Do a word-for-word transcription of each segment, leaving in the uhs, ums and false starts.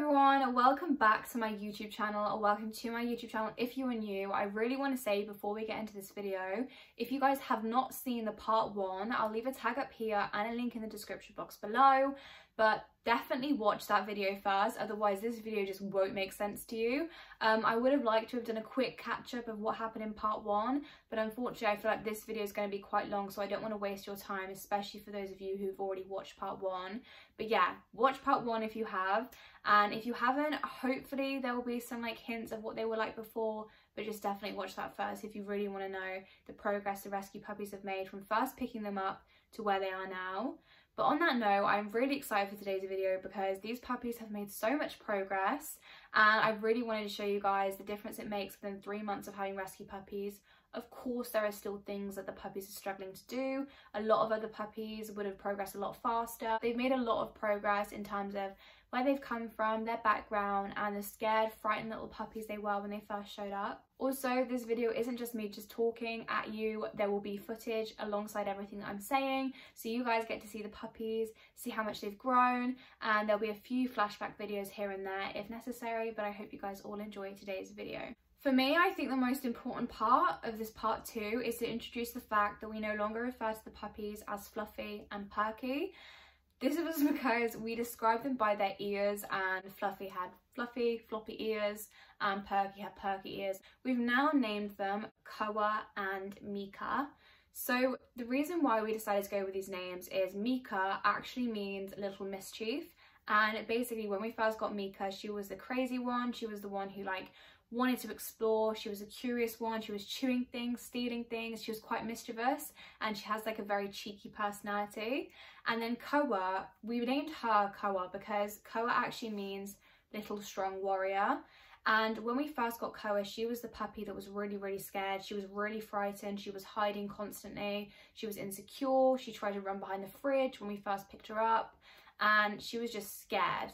everyone, welcome back to my YouTube channel, or welcome to my YouTube channel if you are new. I really want to say before we get into this video, if you guys have not seen the part one, I'll leave a tag up here and a link in the description box below, but definitely watch that video first, otherwise this video just won't make sense to you. Um, I would have liked to have done a quick catch-up of what happened in part one, but unfortunately I feel like this video is going to be quite long, so I don't want to waste your time, especially for those of you who've already watched part one. But yeah, watch part one if you have, and if you haven't, hopefully there will be some like hints of what they were like before, but just definitely watch that first if you really want to know the progress the rescue puppies have made from first picking them up to where they are now. But on that note, I'm really excited for today's video because these puppies have made so much progress, and I really wanted to show you guys the difference it makes within three months of having rescue puppies. Of course, there are still things that the puppies are struggling to do. A lot of other puppies would have progressed a lot faster. They've made a lot of progress in terms of where they've come from, their background, and the scared, frightened little puppies they were when they first showed up. Also, this video isn't just me just talking at you. There will be footage alongside everything that I'm saying, so you guys get to see the puppies, see how much they've grown, and there'll be a few flashback videos here and there if necessary, but I hope you guys all enjoy today's video. For me, I think the most important part of this part two is to introduce the fact that we no longer refer to the puppies as Fluffy and Perky. This was because we described them by their ears, and Fluffy had fluffy, floppy ears, and Perky had perky ears. We've now named them Koa and Mika. So the reason why we decided to go with these names is Mika actually means little mischief, and basically when we first got Mika, she was the crazy one. She was the one who like wanted to explore, she was a curious one, she was chewing things, stealing things, she was quite mischievous, and she has like a very cheeky personality. And then Koa, we named her Koa because Koa actually means little strong warrior, and when we first got Koa, she was the puppy that was really really scared, she was really frightened, she was hiding constantly, she was insecure, she tried to run behind the fridge when we first picked her up, and she was just scared.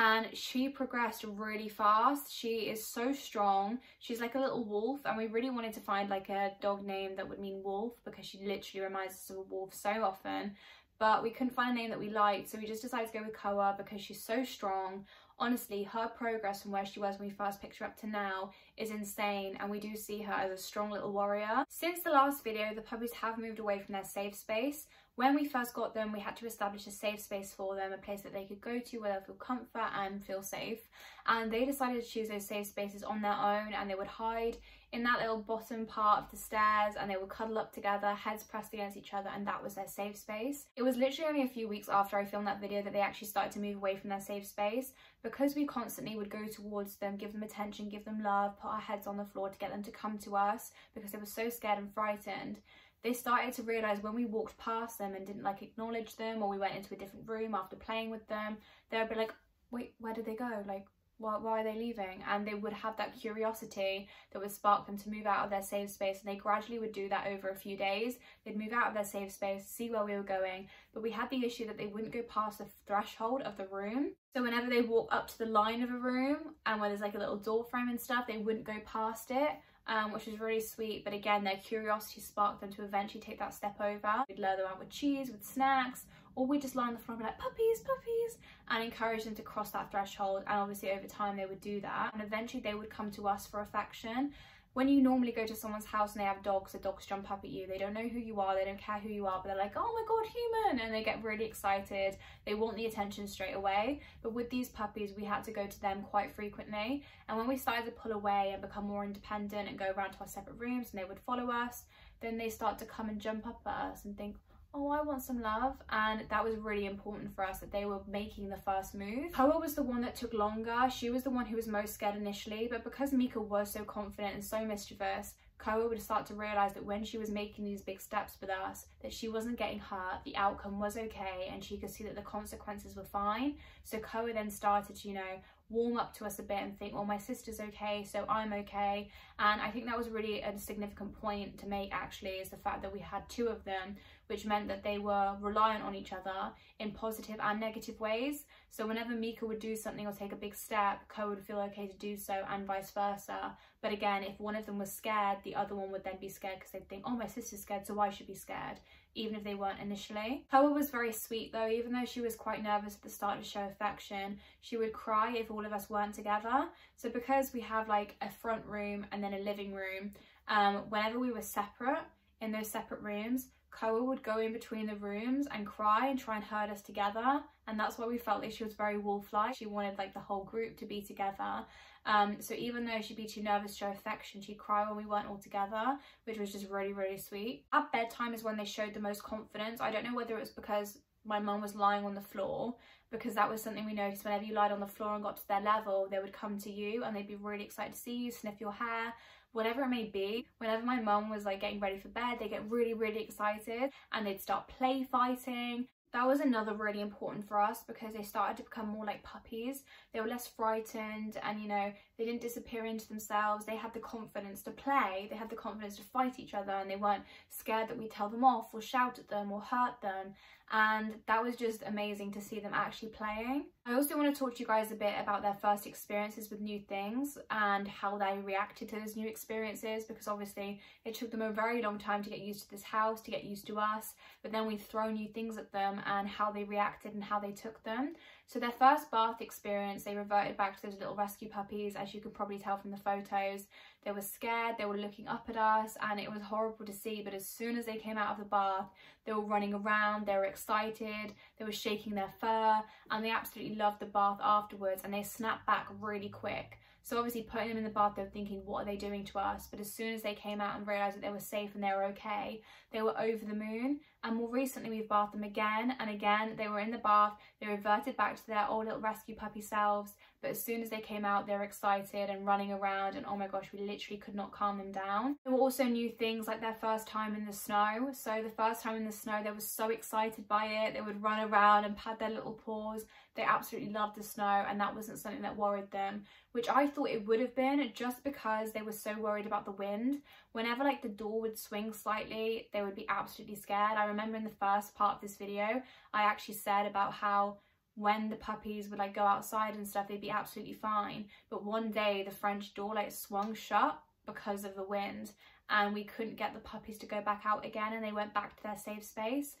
And she progressed really fast. She is so strong. She's like a little wolf, and we really wanted to find like a dog name that would mean wolf because she literally reminds us of a wolf so often. But we couldn't find a name that we liked, so we just decided to go with Koa because she's so strong. Honestly, her progress from where she was when we first picked her up to now is insane, and we do see her as a strong little warrior. Since the last video, the puppies have moved away from their safe space. When we first got them, we had to establish a safe space for them, a place that they could go to where they'll feel comfort and feel safe. And they decided to choose those safe spaces on their own, and they would hide in that little bottom part of the stairs, and they would cuddle up together, heads pressed against each other, and that was their safe space. It was literally only a few weeks after I filmed that video that they actually started to move away from their safe space. Because we constantly would go towards them, give them attention, give them love, put our heads on the floor to get them to come to us because they were so scared and frightened. They started to realise when we walked past them and didn't like acknowledge them, or we went into a different room after playing with them, they would be like, wait, where did they go? Like, why, why are they leaving? And they would have that curiosity that would spark them to move out of their safe space, and they gradually would do that over a few days. They'd move out of their safe space, see where we were going, but we had the issue that they wouldn't go past the threshold of the room. So whenever they walk up to the line of a room and where there's like a little door frame and stuff, they wouldn't go past it. Um, which is really sweet, but again their curiosity sparked them to eventually take that step over. We'd lure them out with cheese, with snacks, or we'd just lie on the floor and be like, puppies, puppies, and encourage them to cross that threshold, and obviously over time they would do that, and eventually they would come to us for affection. When you normally go to someone's house and they have dogs, the dogs jump up at you, they don't know who you are, they don't care who you are, but they're like, oh my god, human, and they get really excited, they want the attention straight away. But with these puppies, we had to go to them quite frequently, and when we started to pull away and become more independent and go around to our separate rooms and they would follow us, then they start to come and jump up at us and think, oh, I want some love. And that was really important for us that they were making the first move. Koa was the one that took longer. She was the one who was most scared initially, but because Mika was so confident and so mischievous, Koa would start to realise that when she was making these big steps with us, that she wasn't getting hurt, the outcome was okay, and she could see that the consequences were fine. So Koa then started to, you know, warm up to us a bit and think, well, my sister's okay, so I'm okay. And I think that was really a significant point to make, actually, is the fact that we had two of them, which meant that they were reliant on each other in positive and negative ways. So whenever Mika would do something or take a big step, Koa would feel okay to do so, and vice versa. But again, if one of them was scared, the other one would then be scared because they'd think, oh, my sister's scared, so I should be scared. even if they weren't initially. Koa was very sweet though. Even though she was quite nervous at the start to show affection, she would cry if all of us weren't together. So because we have like a front room and then a living room, um, whenever we were separate in those separate rooms, Koa would go in between the rooms and cry and try and herd us together, and that's why we felt like she was very wolf-like. She wanted like the whole group to be together, um so even though she'd be too nervous to show affection, she'd cry when we weren't all together, which was just really really sweet. At bedtime is when they showed the most confidence. I don't know whether it was because my mum was lying on the floor, because that was something we noticed. Whenever you lied on the floor and got to their level, they would come to you and they'd be really excited to see you, sniff your hair, whatever it may be. Whenever my mum was like getting ready for bed, they get really really excited and they'd start play fighting. That was another really important for us because they started to become more like puppies. They were less frightened and, you know, they didn't disappear into themselves. They had the confidence to play. They had the confidence to fight each other and they weren't scared that we'd tell them off or shout at them or hurt them. And that was just amazing to see them actually playing. I also want to talk to you guys a bit about their first experiences with new things and how they reacted to those new experiences, because obviously it took them a very long time to get used to this house, to get used to us, but then we throw new things at them and how they reacted and how they took them. So their first bath experience, they reverted back to those little rescue puppies, as you could probably tell from the photos. They were scared, they were looking up at us, and it was horrible to see, but as soon as they came out of the bath, they were running around, they were excited, they were shaking their fur, and they absolutely loved the bath afterwards, and they snapped back really quick. So obviously putting them in the bath, they were thinking, what are they doing to us? But as soon as they came out and realised that they were safe and they were okay, they were over the moon. And more recently, we've bathed them again and again. They were in the bath, they reverted back to their old little rescue puppy selves. But as soon as they came out, they were excited and running around, and oh my gosh, we literally could not calm them down. There were also new things like their first time in the snow. So the first time in the snow, they were so excited by it. They would run around and pat their little paws. They absolutely loved the snow, and that wasn't something that worried them, which I thought it would have been, just because they were so worried about the wind. Whenever like the door would swing slightly, they would be absolutely scared. I remember in the first part of this video, I actually said about how when the puppies would like go outside and stuff, they'd be absolutely fine. But one day the French door like swung shut because of the wind, and we couldn't get the puppies to go back out again, and they went back to their safe space.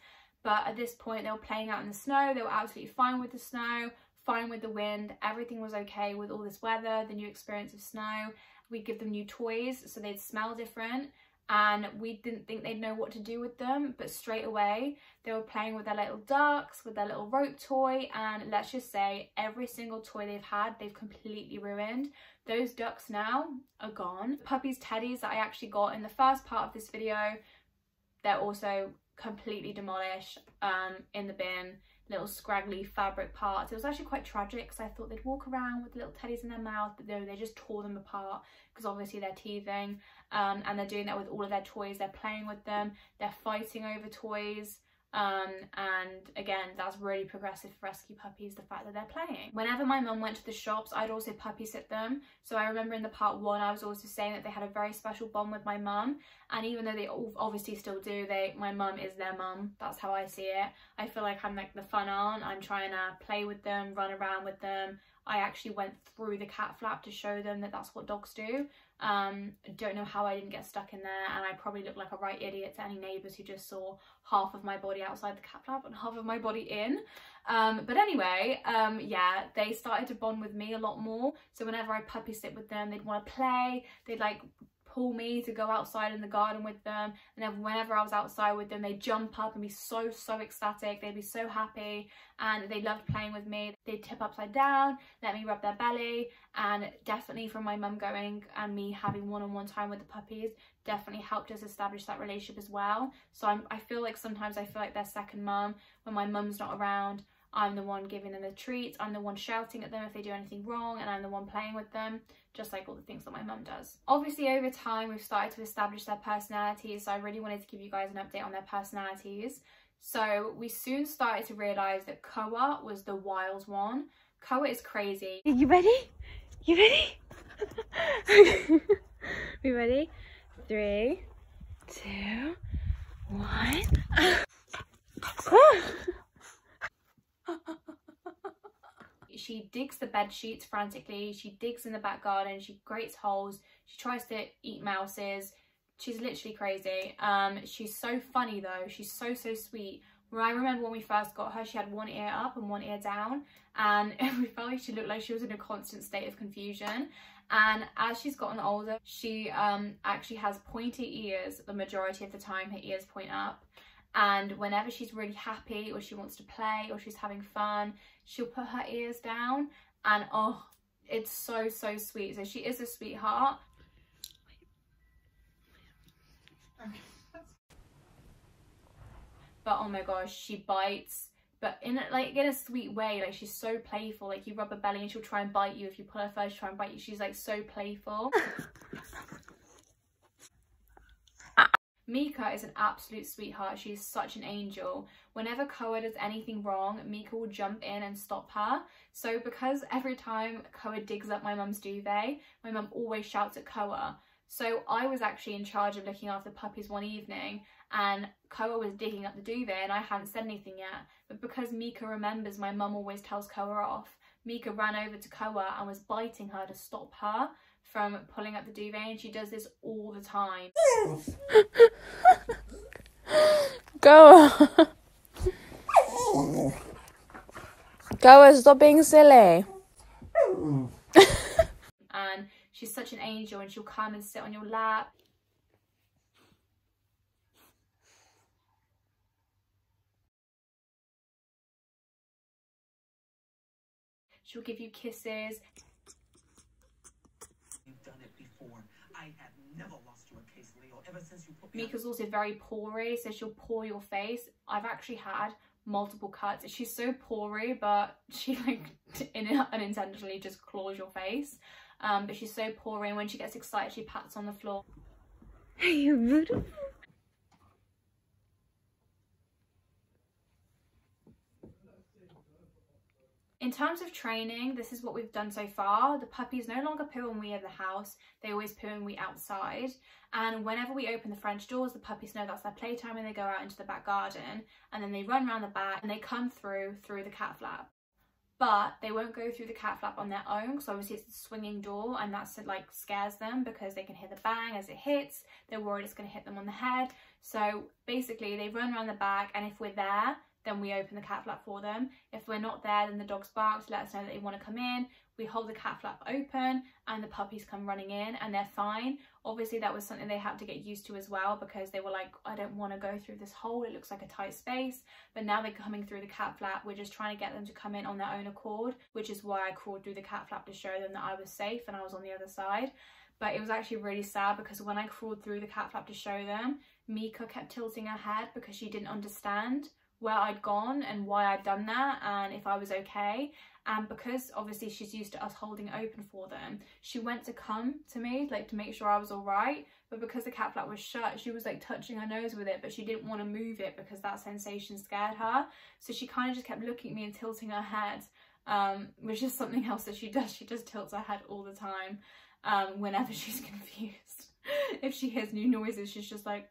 But at this point, they were playing out in the snow. They were absolutely fine with the snow, fine with the wind. Everything was okay with all this weather, the new experience of snow. We'd give them new toys so they'd smell different, and we didn't think they'd know what to do with them, but straight away they were playing with their little ducks, with their little rope toy, and let's just say every single toy they've had, they've completely ruined. Those ducks now are gone. The puppies' teddies that I actually got in the first part of this video, they're also completely demolished, um, in the bin, little scraggly fabric parts. It was actually quite tragic because I thought they'd walk around with little teddies in their mouth, but no, they just tore them apart because obviously they're teething, um, and they're doing that with all of their toys. They're playing with them, they're fighting over toys, um, and again, that's really progressive for rescue puppies, the fact that they're playing. Whenever my mum went to the shops, I'd also puppy sit them. So I remember in the part one, I was also saying that they had a very special bond with my mum, and even though they obviously still do, they my mum is their mum. That's how I see it. I feel like I'm like the fun aunt. I'm trying to play with them, run around with them. I actually went through the cat flap to show them that that's what dogs do. Um, don't know how I didn't get stuck in there, and I probably looked like a right idiot to any neighbours who just saw half of my body outside the cat flap and half of my body in. Um, but anyway, um, yeah, they started to bond with me a lot more. So whenever I puppy sit with them, they'd want to play. They'd like pull me to go outside in the garden with them, and then whenever I was outside with them, they'd jump up and be so so ecstatic. They'd be so happy, and they loved playing with me. They'd tip upside down, let me rub their belly, and definitely from my mum going and me having one-on-one time with the puppies definitely helped us establish that relationship as well. So I'm, I feel like sometimes I feel like their second mum. When my mum's not around, I'm the one giving them the treats, I'm the one shouting at them if they do anything wrong, and I'm the one playing with them, just like all the things that my mum does. Obviously over time we've started to establish their personalities, so I really wanted to give you guys an update on their personalities. So we soon started to realise that Koa was the wild one. Koa is crazy. You ready? You ready? We ready? Three, two, one. She digs the bed sheets frantically, she digs in the back garden, she grates holes, she tries to eat mouses, She's literally crazy. Um, she's so funny though. She's so, so sweet. Well, I remember when we first got her, she had one ear up and one ear down, and we felt like she looked like she was in a constant state of confusion. And as she's gotten older, she um, actually has pointy ears. The majority of the time, her ears point up. And whenever she's really happy or she wants to play or she's having fun, she'll put her ears down. And oh, it's so, so sweet. So she is a sweetheart. Okay. But oh my gosh, she bites, but in a, like in a sweet way. Like, she's so playful. Like, you rub her belly and she'll try and bite you. If you pull her fur, she'll try and bite you. She's like so playful. Mika is an absolute sweetheart. She's such an angel. Whenever Koa does anything wrong, Mika will jump in and stop her. So because every time Koa digs up my mum's duvet, my mum always shouts at Koa. So I was actually in charge of looking after puppies one evening, and Koa was digging up the duvet and I hadn't said anything yet. But because Mika remembers, my mum always tells Koa off, Mika ran over to Koa and was biting her to stop her from pulling up the duvet, and she does this all the time. Koa! Koa, stop being silly! And she's such an angel, and she'll come and sit on your lap. She'll give you kisses. You've done it before. I have never lost you a case, Leo, ever since you put me. Mika's also very pawry, so she'll paw your face. I've actually had multiple cuts. She's so pawry, but she like in unintentionally just claws your face. Um, but she's so pawry, and when she gets excited, she pats on the floor. You're beautiful. In terms of training, this is what we've done so far. The puppies no longer poo when we are in the house, they always poo when we outside. And whenever we open the French doors, the puppies know that's their playtime, and they go out into the back garden, and then they run around the back and they come through through the cat flap. But they won't go through the cat flap on their own, so obviously it's a swinging door, and that's like scares them because they can hear the bang as it hits. They're worried it's going to hit them on the head. So basically they run around the back, and if we're there, then we open the cat flap for them. If we're not there, then the dogs bark to let us know that they want to come in. We hold the cat flap open and the puppies come running in, and they're fine. Obviously that was something they had to get used to as well, because they were like, I don't want to go through this hole, it looks like a tight space. But now they're coming through the cat flap. We're just trying to get them to come in on their own accord, which is why I crawled through the cat flap, to show them that I was safe and I was on the other side. But it was actually really sad, because when I crawled through the cat flap to show them, Mika kept tilting her head because she didn't understand where I'd gone and why I'd done that and if I was okay. And because obviously she's used to us holding open for them, she went to come to me like to make sure I was all right, but because the cat flap was shut, she was like touching her nose with it, but she didn't want to move it because that sensation scared her. So she kind of just kept looking at me and tilting her head, um which is something else that she does. She just tilts her head all the time, um whenever she's confused. If she hears new noises, she's just like.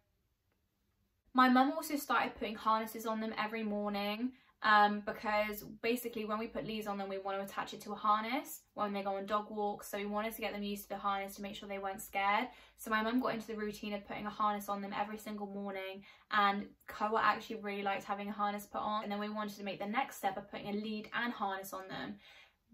My mum also started putting harnesses on them every morning, um, because basically when we put leads on them, we want to attach it to a harness when they go on dog walks. So we wanted to get them used to the harness to make sure they weren't scared. So my mum got into the routine of putting a harness on them every single morning, and Koa actually really liked having a harness put on. And then we wanted to make the next step of putting a lead and harness on them.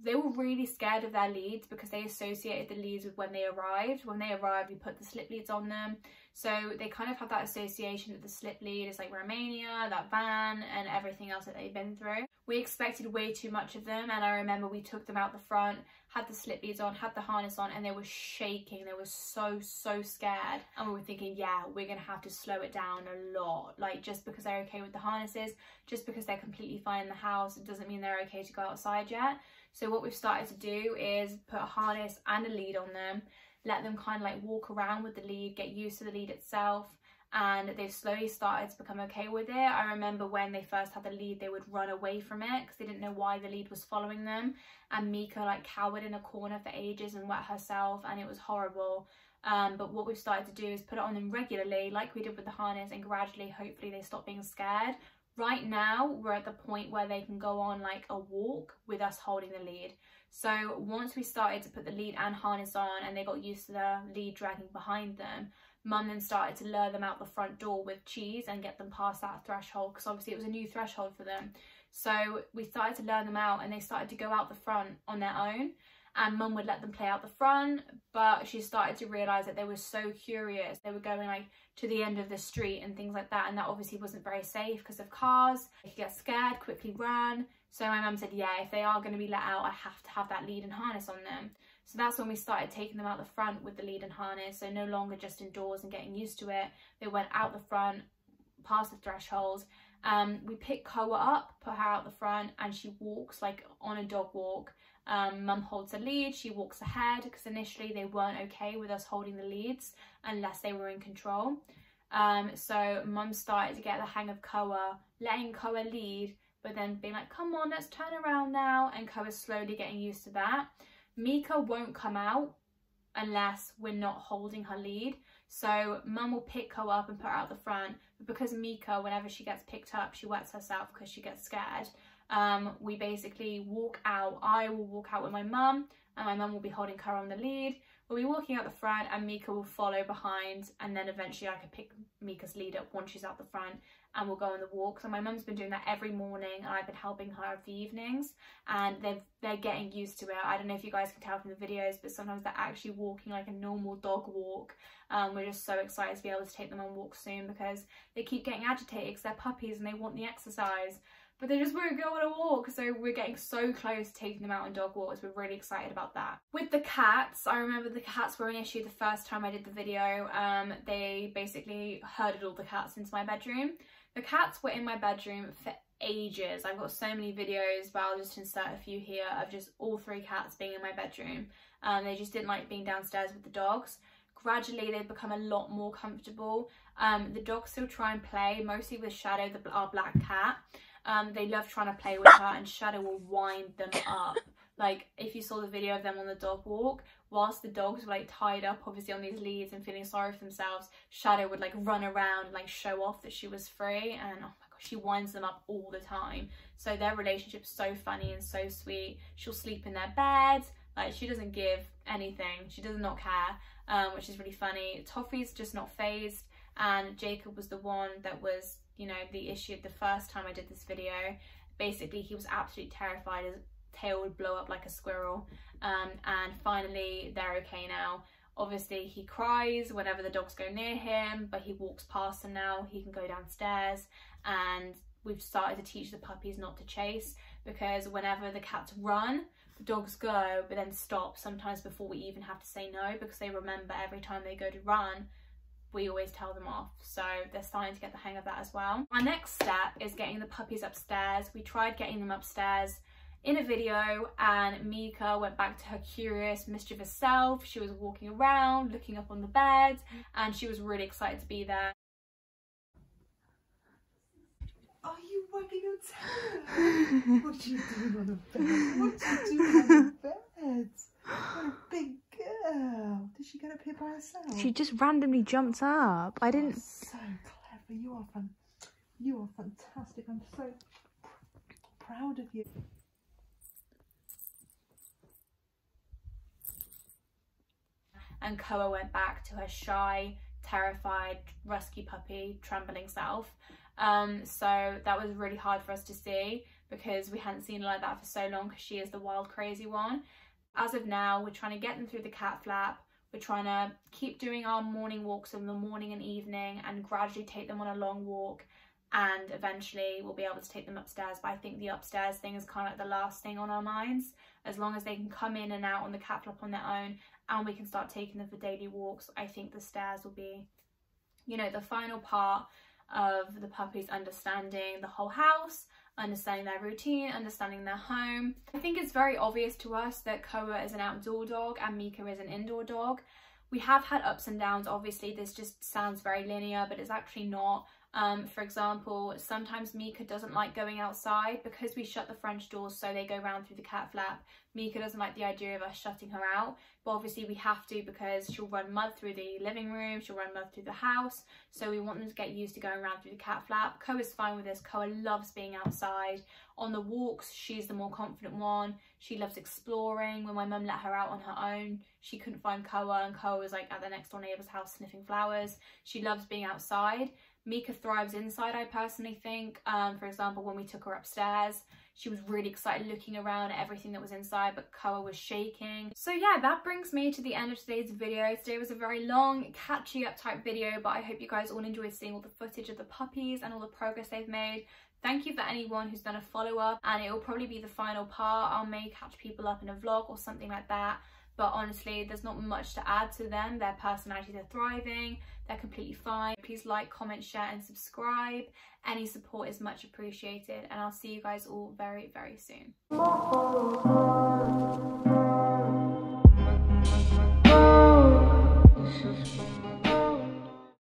They were really scared of their leads because they associated the leads with when they arrived. When they arrived, we put the slip leads on them. So they kind of have that association that the slip lead is like Romania, that van, and everything else that they've been through. We expected way too much of them, and I remember we took them out the front, had the slip leads on, had the harness on, and they were shaking. They were so, so scared. And we were thinking, yeah, we're going to have to slow it down a lot. Like, just because they're okay with the harnesses, just because they're completely fine in the house, it doesn't mean they're okay to go outside yet. So what we've started to do is put a harness and a lead on them, let them kind of like walk around with the lead, get used to the lead itself, and they've slowly started to become okay with it. I remember when they first had the lead, they would run away from it because they didn't know why the lead was following them. And Mika like cowered in a corner for ages and wet herself, and it was horrible. Um, but what we've started to do is put it on them regularly, like we did with the harness, and gradually, hopefully, they stop being scared. Right now, we're at the point where they can go on like a walk with us holding the lead. So once we started to put the lead and harness on, and they got used to the lead dragging behind them, Mum then started to lure them out the front door with cheese and get them past that threshold, because obviously it was a new threshold for them. So we started to lure them out and they started to go out the front on their own, and Mum would let them play out the front, but she started to realise that they were so curious. They were going like to the end of the street and things like that, and that obviously wasn't very safe because of cars. They could get scared, quickly ran. So my mum said, yeah, if they are going to be let out, I have to have that lead and harness on them. So that's when we started taking them out the front with the lead and harness. So no longer just indoors and getting used to it. They went out the front, past the threshold. Um, we picked Koa up, put her out the front, and she walks like on a dog walk. Um, Mum holds the lead, she walks ahead, because initially they weren't okay with us holding the leads unless they were in control. Um, so Mum started to get the hang of Koa, letting Koa lead, but then being like, come on, let's turn around now, and Koa's slowly getting used to that. Mika won't come out unless we're not holding her lead. So Mum will pick Koa up and put her out the front, but because Mika, whenever she gets picked up, she wets herself because she gets scared. Um, we basically walk out. I will walk out with my mum, and my mum will be holding Koa on the lead. We'll be walking out the front, and Mika will follow behind, and then eventually I can pick Mika's lead up once she's out the front, and we'll go on the walk. So my mum's been doing that every morning, and I've been helping her the evenings, and they're, they're getting used to it. I don't know if you guys can tell from the videos, but sometimes they're actually walking like a normal dog walk. Um, we're just so excited to be able to take them on walks soon, because they keep getting agitated because they're puppies and they want the exercise, but they just won't go on a walk. So we're getting so close to taking them out on dog walks. We're really excited about that. With the cats, I remember the cats were an issue the first time I did the video. Um, they basically herded all the cats into my bedroom. The cats were in my bedroom for ages. I've got so many videos, but I'll just insert a few here of just all three cats being in my bedroom. Um, they just didn't like being downstairs with the dogs. Gradually they've become a lot more comfortable. Um, the dogs still try and play, mostly with Shadow, the, our black cat. Um, they love trying to play with her, and Shadow will wind them up. Like, if you saw the video of them on the dog walk, whilst the dogs were like tied up obviously on these leads and feeling sorry for themselves, Shadow would like run around and like show off that she was free, and oh my gosh, she winds them up all the time. So their relationship's so funny and so sweet. She'll sleep in their beds, like she doesn't give anything, she does not care, um, which is really funny. Toffee's just not phased, and Jacob was the one that was, you know, the issue the first time I did this video. Basically he was absolutely terrified, his tail would blow up like a squirrel, um, and finally they're okay now. Obviously he cries whenever the dogs go near him, but he walks past them now, he can go downstairs, and we've started to teach the puppies not to chase, because whenever the cats run, the dogs go, but then stop sometimes before we even have to say no, because they remember every time they go to run, we always tell them off. So they're starting to get the hang of that as well. Our next step is getting the puppies upstairs. We tried getting them upstairs in a video, and Mika went back to her curious, mischievous self. She was walking around, looking up on the bed, and she was really excited to be there. Are you wagging your tail? What do you do on the bed? What do you do on the bed? What a big girl. Did she get up here by herself? She just randomly jumped up. I didn't. Oh, so clever. You are fun. You are fantastic. I'm so proud of you. And Koa went back to her shy, terrified, rescue puppy, trembling self. Um, so that was really hard for us to see, because we hadn't seen her like that for so long, because she is the wild, crazy one. As of now, we're trying to get them through the cat flap. We're trying to keep doing our morning walks in the morning and evening, and gradually take them on a long walk, and eventually we'll be able to take them upstairs. But I think the upstairs thing is kind of like the last thing on our minds. As long as they can come in and out on the cat flap on their own, and we can start taking them for daily walks, I think the stairs will be, you know, the final part of the puppies understanding the whole house, understanding their routine, understanding their home. I think it's very obvious to us that Koa is an outdoor dog and Mika is an indoor dog. We have had ups and downs, obviously. This just sounds very linear, but it's actually not. Um, for example, sometimes Mika doesn't like going outside because we shut the French doors so they go round through the cat flap. Mika doesn't like the idea of us shutting her out, but obviously we have to because she'll run mud through the living room, she'll run mud through the house, so we want them to get used to going around through the cat flap. Koa is fine with this. Koa loves being outside. On the walks, she's the more confident one. She loves exploring. When my mum let her out on her own, she couldn't find Koa, and Koa was like at the next door neighbour's house sniffing flowers. She loves being outside. Mika thrives inside, I personally think. Um, for example, when we took her upstairs, she was really excited looking around at everything that was inside, but Koa was shaking. So yeah, that brings me to the end of today's video. Today was a very long, catchy up type video, but I hope you guys all enjoyed seeing all the footage of the puppies and all the progress they've made. Thank you for anyone who's done a follow-up, and it will probably be the final part. I may catch people up in a vlog or something like that. But honestly, there's not much to add to them. Their personalities are thriving. They're completely fine. Please like, comment, share, and subscribe. Any support is much appreciated. And I'll see you guys all very, very soon.